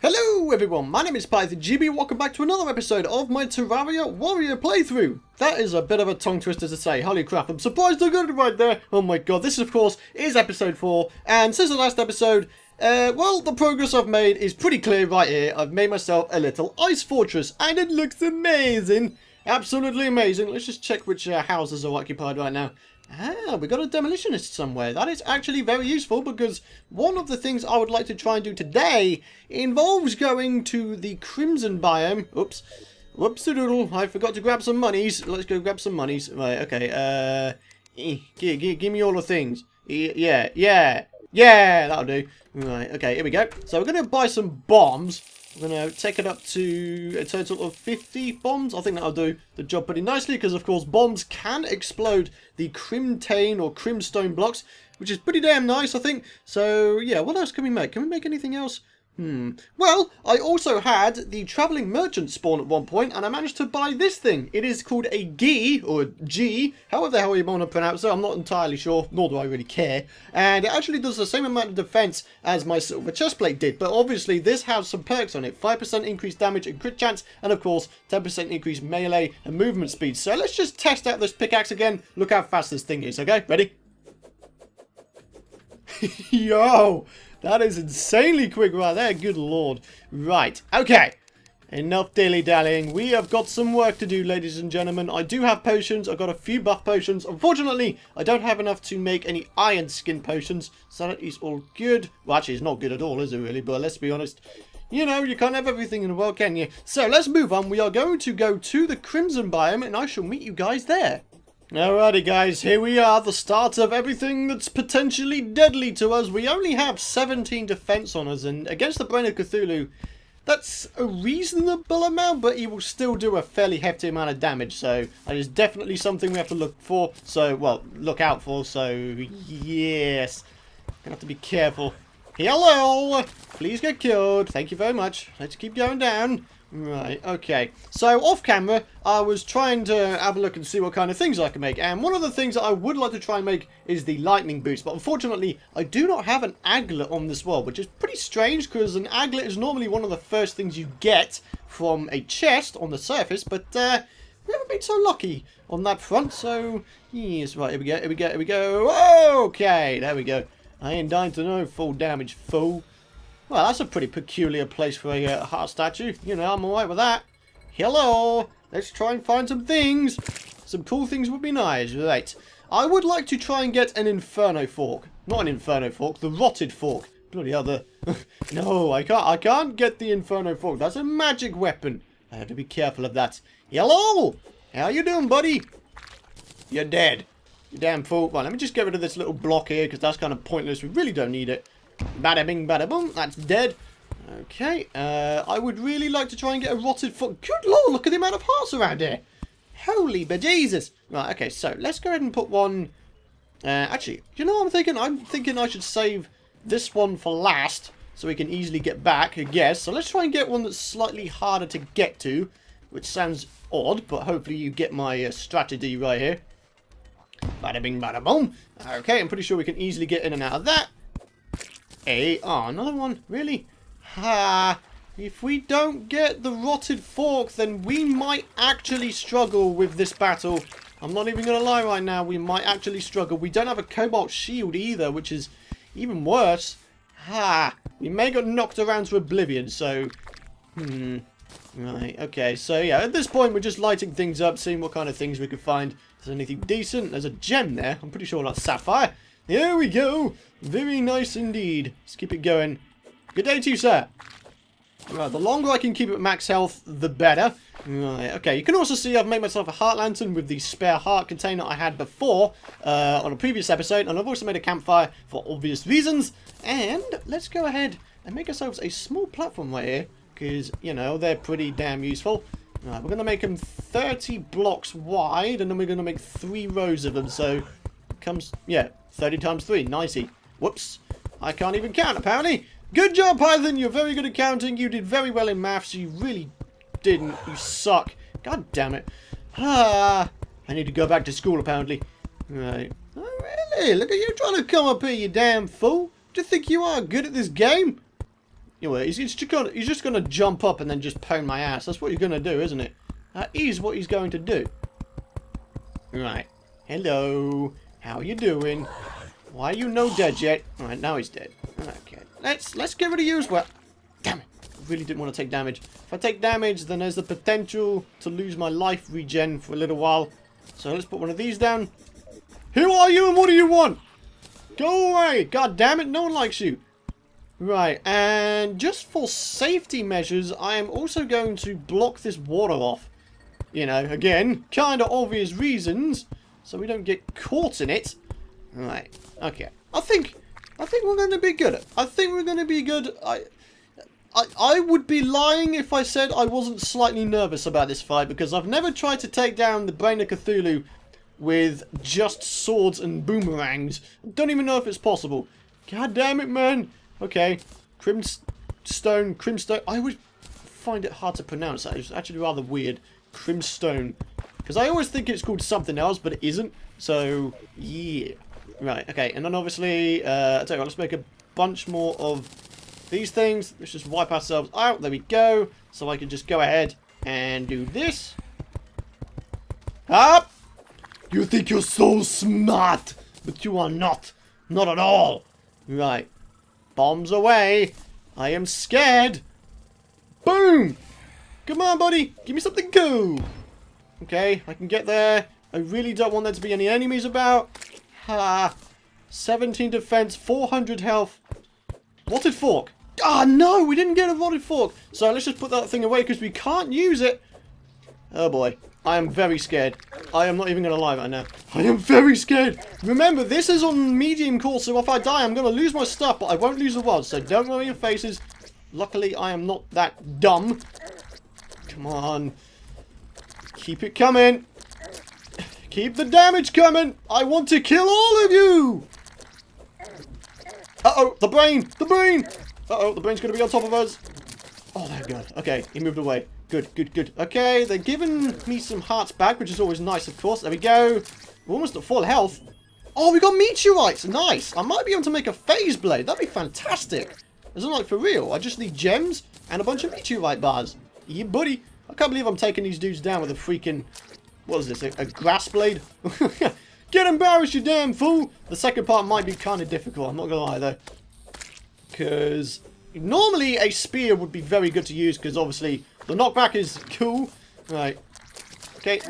Hello everyone, my name is Python GB, welcome back to another episode of my Terraria Warrior playthrough. That is a bit of a tongue twister to say, holy crap, I'm surprised I got it right there. Oh my god, this of course is episode 4, and since the last episode, well, the progress I've made is pretty clear right here. I've made myself a little ice fortress, and it looks amazing. Absolutely amazing. Let's just check which houses are occupied right now. Ah, we got a demolitionist somewhere. That is actually very useful because one of the things I would like to try and do today involves going to the Crimson Biome. Oops. Whoops-a-doodle. I forgot to grab some monies. Let's go grab some monies. Right, okay. Give me all the things. Yeah, that'll do. Right, okay, here we go. So we're going to buy some bombs. I'm going to take it up to a total of 50 bombs. I think that'll do the job pretty nicely because, of course, bombs can explode the Crimtane or Crimstone blocks, which is pretty damn nice, I think. So, yeah, what else can we make? Can we make anything else? Well, I also had the traveling merchant spawn at one point, and I managed to buy this thing. It is called a gi, or G, however the hell you want to pronounce it. I'm not entirely sure, nor do I really care. And it actually does the same amount of defense as my silver chestplate did, but obviously this has some perks on it: 5% increased damage and crit chance, and of course 10% increased melee and movement speed. So let's just test out this pickaxe again. Look how fast this thing is. Okay, ready? Yo. That is insanely quick right there, good lord. Right, okay. Enough dilly-dallying. We have got some work to do, ladies and gentlemen. I do have potions. I've got a few buff potions. Unfortunately, I don't have enough to make any iron skin potions, so that is all good. Well, actually, it's not good at all, is it really? But let's be honest. You know, you can't have everything in the world, can you? So let's move on. We are going to go to the Crimson Biome, and I shall meet you guys there. Alrighty guys, here we are, the start of everything that's potentially deadly to us. We only have 17 defense on us, and against the Brain of Cthulhu, that's a reasonable amount, but he will still do a fairly hefty amount of damage, so that is definitely something we have to look out for, so yes. Gonna have to be careful. Hello! Please get killed. Thank you very much. Let's keep going down. Right, okay. So, off camera, I was trying to have a look and see what kind of things I can make. And one of the things that I would like to try and make is the lightning boots. But unfortunately, I do not have an aglet on this world, which is pretty strange because an aglet is normally one of the first things you get from a chest on the surface. But we haven't been so lucky on that front. So, yes, right, here we go. Okay, there we go. I ain't dying to know full damage, fool. Well, that's a pretty peculiar place for a heart statue. You know, I'm alright with that. Hello! Let's try and find some things. Some cool things would be nice. Right. I would like to try and get an Inferno Fork. Not an Inferno Fork, the Rotted Fork. Bloody other. No, I can't get the Inferno Fork. That's a magic weapon. I have to be careful of that. Hello! How you doing, buddy? You're dead. You damn fool. Right, let me just get rid of this little block here, because that's kind of pointless. We really don't need it. Bada bing, bada boom. That's dead. Okay. I would really like to try and get a rotted foot. Good lord, look at the amount of hearts around here. Holy bejesus. Right, okay, so let's go ahead and put one... actually, you know what I'm thinking? I'm thinking I should save this one for last, so we can easily get back, I guess. So let's try and get one that's slightly harder to get to, which sounds odd, but hopefully you get my strategy right here. Bada bing, bada boom. Okay, I'm pretty sure we can easily get in and out of that. Hey, oh, another one, really? Ha! If we don't get the Rotted Fork, then we might actually struggle with this battle. I'm not even going to lie right now, we might actually struggle. We don't have a Cobalt Shield either, which is even worse. Ha! We may get knocked around to oblivion, so... Right, okay, so yeah, at this point we're just lighting things up, seeing what kind of things we could find. If there's anything decent, there's a gem there. I'm pretty sure that's Sapphire. Here we go. Very nice indeed. Let's keep it going. Good day to you, sir. Right, the longer I can keep it at max health, the better. Right, okay. You can also see I've made myself a heart lantern with the spare heart container I had before on a previous episode. And I've also made a campfire for obvious reasons. And let's go ahead and make ourselves a small platform right here. Because, you know, they're pretty damn useful. Right, we're going to make them 30 blocks wide. And then we're going to make 3 rows of them. So... comes, yeah, 30 times 3, nicey. Whoops, I can't even count, apparently. Good job, Python, you're very good at counting. You did very well in maths, you really didn't. You suck. God damn it. Ah, I need to go back to school, apparently. Right. Oh, really? Hey, look at you trying to come up here, you damn fool. Do you think you are good at this game? Anyway, he's just going to jump up and then just pound my ass. That's what he's going to do, isn't it? That is what he's going to do. Right. Hello. How you doing? Why are you no dead yet? Alright, now he's dead. Okay. Let's get rid of you as well. Damn it. I really didn't want to take damage. If I take damage, then there's the potential to lose my life regen for a little while. So let's put one of these down. Who are you and what do you want? Go away! God damn it, no one likes you. Right, and just for safety measures, I am also going to block this water off. You know, again, kind of obvious reasons, so we don't get caught in it. Right, okay. I think we're going to be good. I would be lying if I said I wasn't slightly nervous about this fight, because I've never tried to take down the Brain of Cthulhu with just swords and boomerangs. I don't even know if it's possible. God damn it, man. Okay. Crimstone. I always find it hard to pronounce that. It's actually rather weird. Crimstone. Because I always think it's called something else, but it isn't. So, yeah. Right, okay. And then obviously, I tell you what, let's make a bunch more of these things. Let's just wipe ourselves out. There we go. So I can just go ahead and do this. Up! You think you're so smart, but you are not. Not at all. Right. Bombs away. I am scared. Boom! Come on, buddy. Give me something cool. Okay, I can get there. I really don't want there to be any enemies about. Ha! 17 defense, 400 health. Rotted fork. Ah, no, we didn't get a rotted fork. So let's just put that thing away because we can't use it. Oh, boy. I am very scared. I am not even going to lie right now. I am very scared. Remember, this is on medium core, so if I die, I'm going to lose my stuff, but I won't lose the world, so don't worry your faces. Luckily, I am not that dumb. Come on. Keep it coming. Keep the damage coming. I want to kill all of you. Uh-oh, the brain! The brain! Uh-oh, the brain's going to be on top of us. Oh, thank God. Okay, he moved away. Good, good, good. Okay, they're giving me some hearts back, which is always nice, of course. There we go. We're almost at full health. Oh, we got meteorites. Nice. I might be able to make a phase blade. That'd be fantastic. Isn't it, like, for real? I just need gems and a bunch of meteorite bars. Yeah, buddy. I can't believe I'm taking these dudes down with a freaking... What is this? A grass blade? Get embarrassed, you damn fool! The second part might be kind of difficult, I'm not going to lie, though. Because normally a spear would be very good to use, because obviously the knockback is cool. Right. Okay.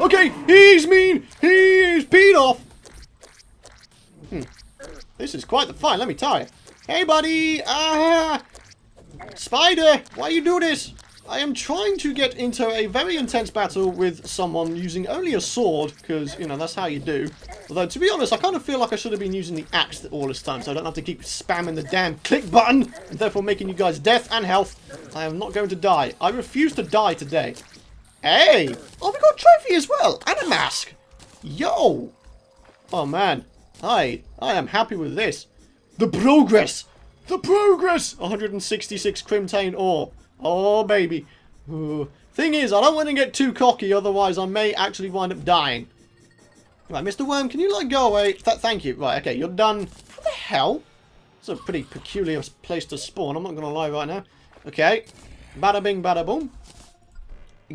Okay! He's mean! He is peed off! Hmm. This is quite the fight, let me tell you. Hey, buddy! Ah! Spider! Why you do this? I am trying to get into a very intense battle with someone using only a sword, because, you know, that's how you do. Although, to be honest, I kind of feel like I should have been using the axe all this time, so I don't have to keep spamming the damn click button, and therefore making you guys death and health. I am not going to die. I refuse to die today. Hey! Oh, we got a trophy as well, and a mask! Yo! Oh, man. I am happy with this. The progress! The progress! 166 Crimtane ore. Oh, baby. Ooh. Thing is, I don't want to get too cocky, otherwise I may actually wind up dying. Right, Mr. Worm, can you, like, go away? Thank you. Right, okay, you're done. What the hell? It's a pretty peculiar place to spawn, I'm not going to lie right now. Okay. Bada bing, bada boom.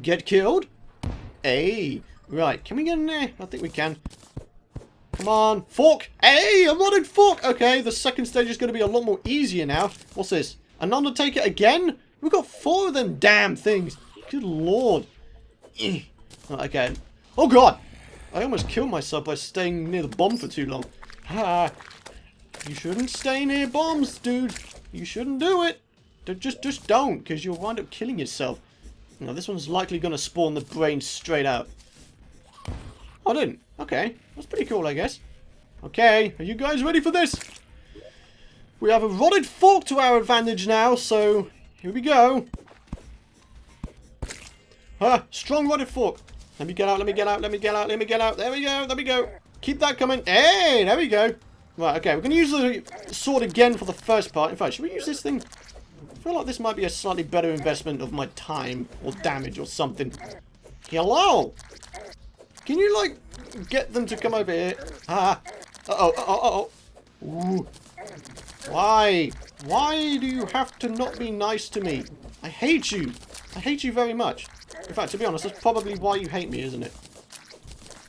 Get killed. Hey. Right, can we get in there? I think we can. Come on. Fork. Hey, a rotted fork. Okay, the second stage is going to be a lot more easier now. What's this? An Undertaker again? We've got 4 of them damn things. Good lord. Right, okay. Oh god. I almost killed myself by staying near the bomb for too long. Ha. You shouldn't stay near bombs, dude. You shouldn't do it. Just don't, because you'll wind up killing yourself. Now, this one's likely going to spawn the brain straight out. I didn't. Okay. That's pretty cool, I guess. Okay. Are you guys ready for this? We have a rotted fork to our advantage now, so... Here we go. Ah, strong rotted fork. Let me get out, let me get out, let me get out, let me get out. There we go, there we go. Keep that coming. Hey, there we go. Right, okay, we're going to use the sword again for the first part. In fact, should we use this thing? I feel like this might be a slightly better investment of my time or damage or something. Hello? Can you, like, get them to come over here? Ah, Ooh. Why? Why do you have to not be nice to me? I hate you. I hate you very much. In fact, to be honest, that's probably why you hate me, isn't it?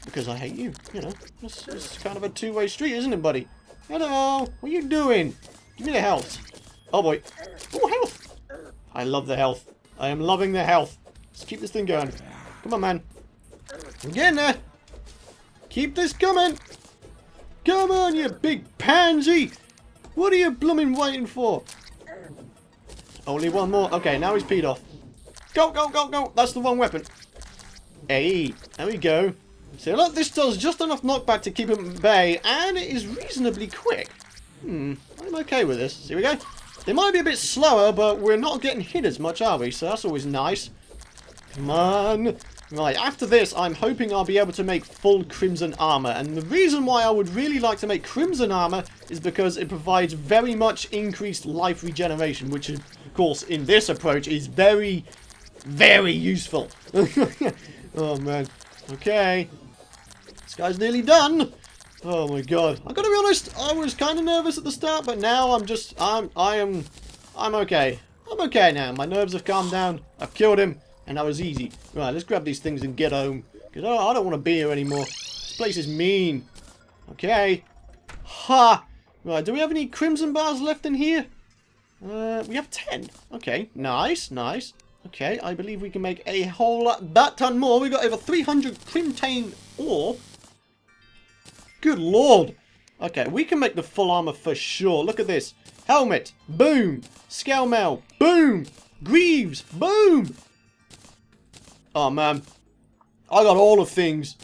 Because I hate you, you know. It's kind of a two-way street, isn't it, buddy? Hello. What are you doing? Give me the health. Oh, boy. Oh, health. I love the health. I am loving the health. Let's keep this thing going. Come on, man. I'm getting there. Keep this coming. Come on, you big pansy. What are you blooming waiting for? Only one more. Okay, now he's peed off. Go, go, go, go. That's the wrong weapon. Hey, there we go. So look, this does just enough knockback to keep him at bay, and it is reasonably quick. Hmm, I'm okay with this. Here we go. They might be a bit slower, but we're not getting hit as much, are we? So that's always nice. Come on. Right, after this, I'm hoping I'll be able to make full Crimson armor. And the reason why I would really like to make Crimson armor is because it provides very much increased life regeneration, which, of course, in this approach is very, very useful. Oh, man. Okay. This guy's nearly done. Oh my god. I gotta be honest, I was kind of nervous at the start, but now I'm just, I'm okay. I'm okay now. My nerves have calmed down. I've killed him, and that was easy. Right, let's grab these things and get home. Because I don't want to be here anymore. This place is mean. Okay. Ha! Right, do we have any crimson bars left in here? We have 10. Okay, nice, nice. Okay, I believe we can make a whole bat ton more. We got over 300 Crimtane ore. Good lord. Okay, we can make the full armor for sure. Look at this. Helmet. Boom. Scale mail. Boom. Greaves. Boom. Oh, man. I got all of things.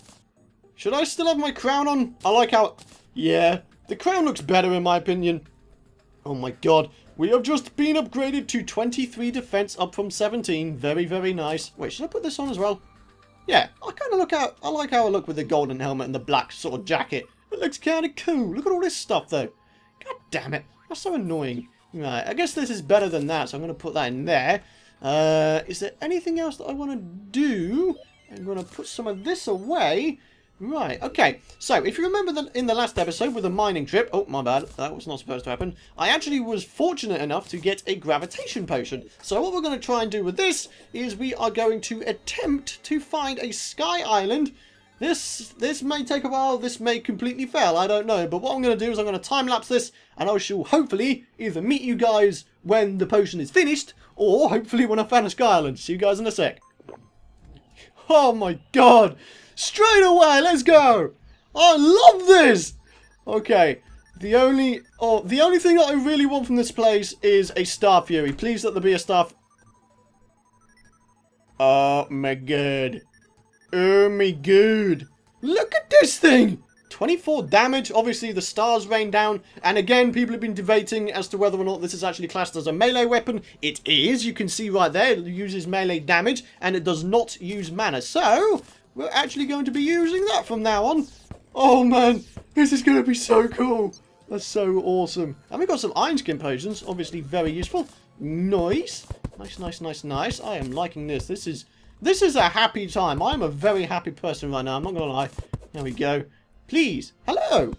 Should I still have my crown on? I like how... Yeah. The crown looks better in my opinion. Oh, my God. We have just been upgraded to 23 defense up from 17. Very, very nice. Wait, should I put this on as well? Yeah, I kind of look out. I like how I look with the golden helmet and the black sort of jacket. It looks kind of cool. Look at all this stuff, though. God damn it. That's so annoying. Right, I guess this is better than that, so I'm going to put that in there. Is there anything else that I want to do? I'm going to put some of this away. Right, okay. So, if you remember that in the last episode with the mining trip... Oh, my bad. That was not supposed to happen. I actually was fortunate enough to get a gravitation potion. So, what we're going to try and do with this is we are going to attempt to find a Sky Island. This may take a while. This may completely fail. I don't know. But what I'm going to do is I'm going to time-lapse this, and I shall hopefully either meet you guys when the potion is finished, or hopefully when I found a Sky Island. See you guys in a sec. Oh, my God. Straight away, let's go! I love this! Okay, the only thing that I really want from this place is a Star Fury. Please let there be a Star... Oh my god. Oh my god. Look at this thing! 24 damage, obviously the stars rain down, and again people have been debating as to whether or not this is actually classed as a melee weapon. It is, you can see right there, it uses melee damage, and it does not use mana, so... We're actually going to be using that from now on. Oh, man. This is going to be so cool. That's so awesome. And we've got some iron skin potions. Obviously very useful. Nice. Nice, nice, nice, nice. I am liking this. This is a happy time. I'm a very happy person right now. I'm not going to lie. There we go. Please. Hello.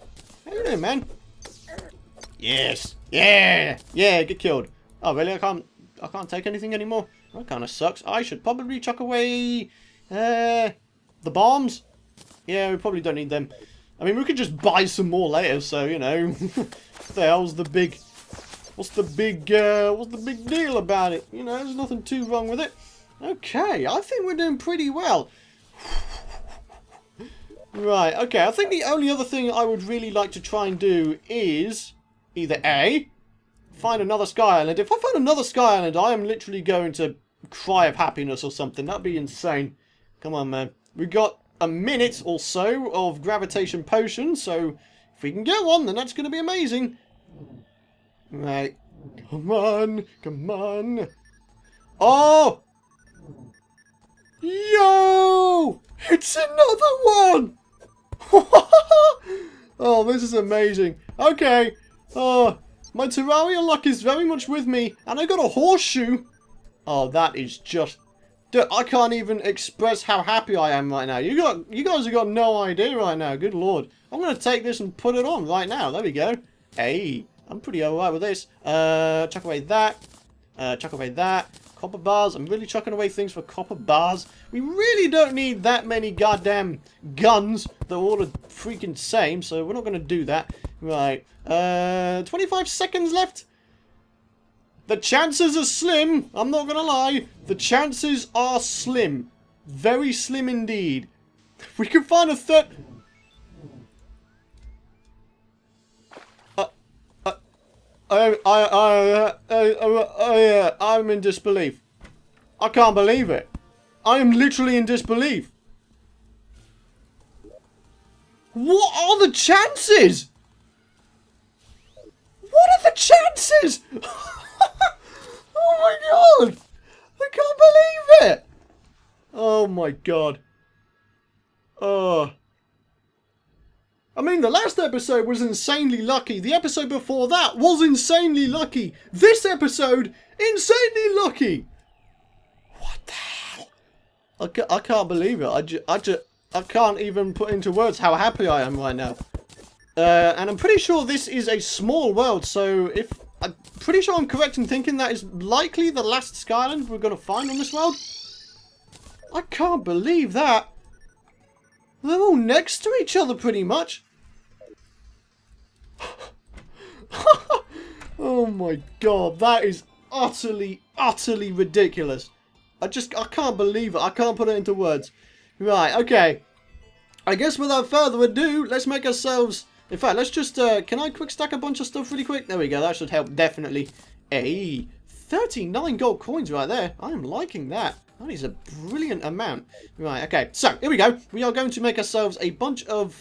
How you doing, man? Yes. Yeah. Yeah, get killed. Oh, really? I can't take anything anymore? That kind of sucks. I should probably chuck away... The bombs? Yeah, we probably don't need them. I mean, we could just buy some more later, so, you know. What the hell's the big... What's the big deal about it? You know, there's nothing too wrong with it. Okay, I think we're doing pretty well. Right, okay. I think the only other thing I would really like to try and do is... Either A, find another Sky Island. If I find another Sky Island, I am literally going to cry of happiness or something. That'd be insane. Come on, man. We got a minute or so of gravitation potion, so if we can get one, then that's going to be amazing. Right. Come on. Come on. Oh! Yo! It's another one! Oh, this is amazing. Okay. Oh, my Terraria luck is very much with me, and I got a horseshoe. Oh, that is just... Dude, I can't even express how happy I am right now. You guys have got no idea right now. Good lord. I'm going to take this and put it on right now. There we go. Hey, I'm pretty alright with this. Chuck away that. Chuck away that. Copper bars. I'm really chucking away things for copper bars. We really don't need that many goddamn guns. They're all the freaking same, so we're not going to do that. Right. 25 seconds left. The chances are slim. I'm not going to lie. The chances are slim. Very slim indeed. If we can find a third... I'm in disbelief. I can't believe it. I am literally in disbelief. What are the chances? What are the chances? Oh my god! I can't believe it! Oh my god. Oh. I mean, the last episode was insanely lucky. The episode before that was insanely lucky. This episode, insanely lucky. What the hell? I can't believe it. I can't even put into words how happy I am right now. And I'm pretty sure this is a small world, so if... I'm pretty sure I'm correct in thinking that is likely the last Sky Island we're going to find on this world. I can't believe that. They're all next to each other pretty much. Oh my god, that is utterly, utterly ridiculous. I can't believe it. I can't put it into words. Right, okay. I guess without further ado, let's make ourselves... In fact, let's just, can I quick stack a bunch of stuff really quick? There we go, that should help, definitely. Hey, 39 gold coins right there. I am liking that. That is a brilliant amount. Right, okay, so, here we go. We are going to make ourselves a bunch of,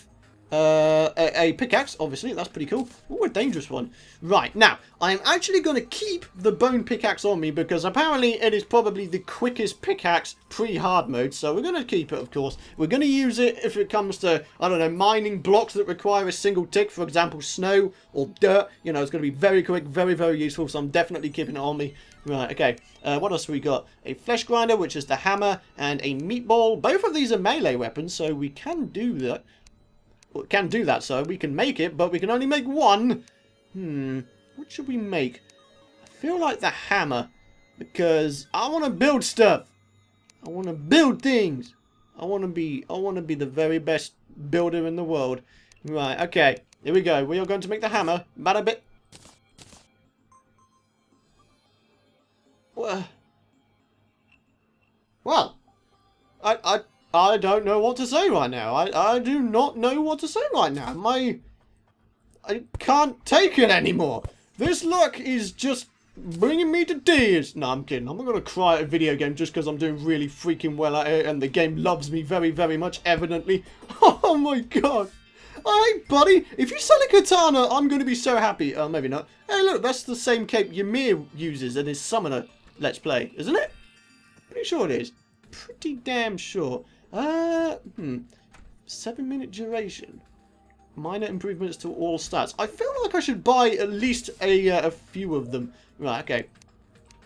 a pickaxe, obviously. That's pretty cool. Ooh, a dangerous one. Right, now, I'm actually going to keep the bone pickaxe on me because apparently it is probably the quickest pickaxe pre-hard mode, so we're going to keep it, of course. We're going to use it if it comes to, I don't know, mining blocks that require a single tick, for example, snow or dirt. You know, it's going to be very quick, very, very useful, so I'm definitely keeping it on me. Right, okay. What else have we got? A flesh grinder, which is the hammer, and a meatball. Both of these are melee weapons, so we can do that. So we can make it, but we can only make one. What should we make? I feel like the hammer, because I want to build stuff. I want to build things. I want to be the very best builder in the world. Right, okay, here we go. We are going to make the hammer. Bada bit. Well, I don't know what to say right now. I do not know what to say right now. I can't take it anymore. This luck is just bringing me to tears. No, I'm kidding. I'm not going to cry at a video game just because I'm doing really freaking well at it and the game loves me very, very much, evidently. Oh my god. Alright, buddy. If you sell a katana, I'm going to be so happy. Oh, maybe not. Hey, look, that's the same cape Ymir uses in his summoner Let's Play, isn't it? Pretty sure it is. Pretty damn sure. 7-minute duration. Minor improvements to all stats. I feel like I should buy at least a few of them. Right, okay.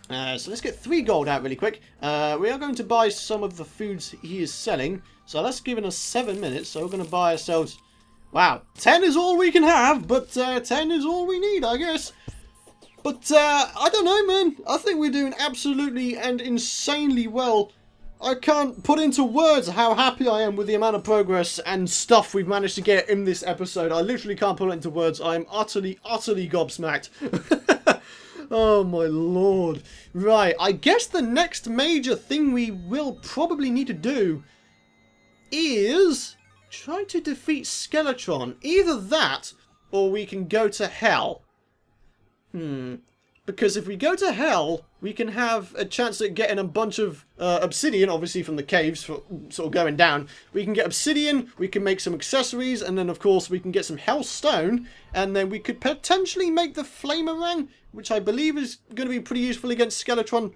So let's get 3 gold out really quick. We are going to buy some of the foods he is selling. So that's given us 7 minutes. So we're going to buy ourselves... Wow, 10 is all we can have, but 10 is all we need, I guess. But I don't know, man. I think we're doing absolutely and insanely well. I can't put into words how happy I am with the amount of progress and stuff we've managed to get in this episode. I literally can't put it into words. I am utterly, utterly gobsmacked. Oh my lord. Right, I guess the next major thing we will probably need to do is try to defeat Skeletron. Either that, or we can go to hell. Because if we go to hell, we can have a chance at getting a bunch of obsidian, obviously from the caves, for sort of going down. We can get obsidian, we can make some accessories, and then of course we can get some hell stone, and then we could potentially make the flamerang, which I believe is going to be pretty useful against Skeletron.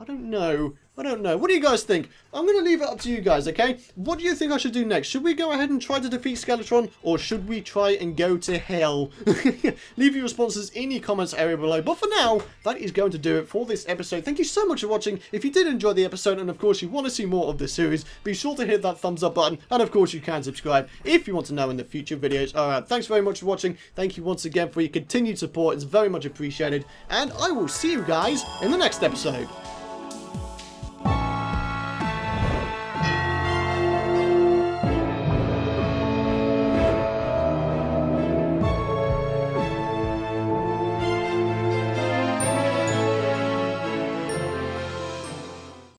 I don't know. I don't know. What do you guys think? I'm going to leave it up to you guys, okay? What do you think I should do next? Should we go ahead and try to defeat Skeletron, or should we try and go to hell? Leave your responses in the comments area below. But for now, that is going to do it for this episode. Thank you so much for watching. If you did enjoy the episode, and of course you want to see more of this series, be sure to hit that thumbs up button, and of course you can subscribe if you want to know in the future videos. Alright, thanks very much for watching. Thank you once again for your continued support. It's very much appreciated, and I will see you guys in the next episode.